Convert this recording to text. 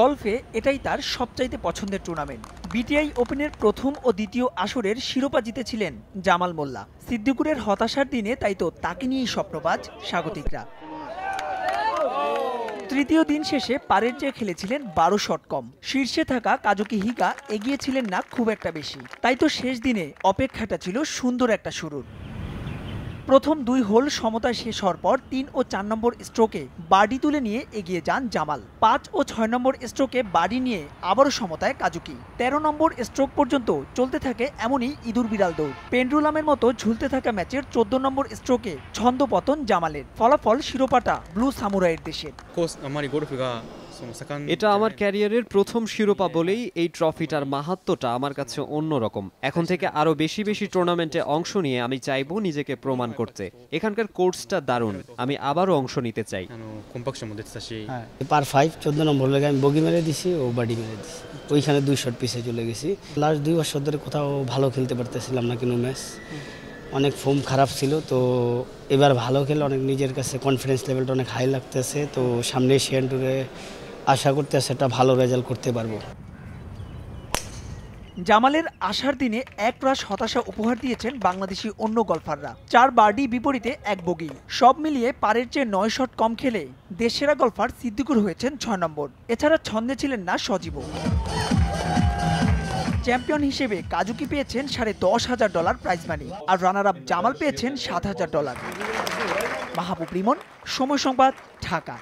গলফে এটাই তার সবচাইতে পছন্দের টুর্নামেন্ট। বিটিআই ওপেনের প্রথম ও দ্বিতীয় আসরের শিরোপা জিতেছিলেন জামাল মোল্লা। সিদ্দিকুরের হতাশার দিনে তাই তো তাকে নিয়েই স্বপ্নবাজ স্বাগতিকরা। তৃতীয় দিন শেষে পারের চেয়ে খেলেছিলেন ১২ শট কম। শীর্ষে থাকা কাজুকি হিকা এগিয়েছিলেন না খুব একটা বেশি, তাই তো শেষ দিনে অপেক্ষাটা ছিল সুন্দর একটা শুরুর। প্রথম দুই হোল সমতা শেষ হওয়ার পর 3 ও 4 নম্বর স্ট্রোকে বাডি তুলে নিয়ে এগিয়ে যান জামাল। 5 ও 6 নম্বর স্ট্রোকে বাডি নিয়ে আবারও সমতায় কাজুকি। 13 নম্বর স্ট্রোক পর্যন্ত চলতে থাকে এমনই ইঁদুর বিড়াল দৌড়। পেন্ডুলামের মতো ঝুলতে থাকা ম্যাচের 14 নম্বর স্ট্রোকে ছন্দ পতন জামালের। ফলাফল শিরোপাটা ব্লু সামুরাইয়ের দেশের। এটা আমার ক্যারিয়ারের প্রথম শিরোপা বলেই এই ট্রফিটার মাহাত্ম্যটা আমার কাছে অন্যরকম। এখন থেকে আরো বেশি বেশি টুর্নামেন্টে অংশ নিয়ে আমি চাইবো নিজেকে প্রমাণ করতে। এখানকার কোর্সটা দারুণ, আমি আবারও অংশ নিতে চাই। পার 5 14 নম্বর লেগে আমি বগি মেরে দিছি ও বাড়ি মেরে দিছি, ওইখানে 2 শট পিছিয়ে চলে গেছি। লাস্ট 2 বছর ধরে কোথাও ভালো খেলতে পারতেছিলাম না, কিন্তু ম্যাচ অনেক ফর্ম খারাপ ছিল, তো এবার ভালো খেলে অনেক নিজের কাছে কনফিডেন্স লেভেলটা অনেক হাই লাগতেছে। তো সামনে এশিয়ান ট্যুরে আশা করতে সেটা ভালো রেজাল্ট করতে পারবো। জামালের আশার দিনে একরাশ হতাশা উপহার দিয়েছেন বাংলাদেশি অন্য গলফাররা। 4 বার্ডি বিপরীতে 1 বগি, সব মিলিয়ে পারের চেয়ে 9 শট কম খেলে দেশসেরা গলফার সিদ্দিকুর হয়েছেন 6 নম্বর। এছাড়া ছন্দে ছিলেন না সজীবও। চ্যাম্পিয়ন হিসেবে কাজুকি পেয়েছেন $10,500 প্রাইজ মানি, আর রানার আপ জামাল পেয়েছেন $7,000। মাহবুব রিমন, সময় সংবাদ, ঢাকা।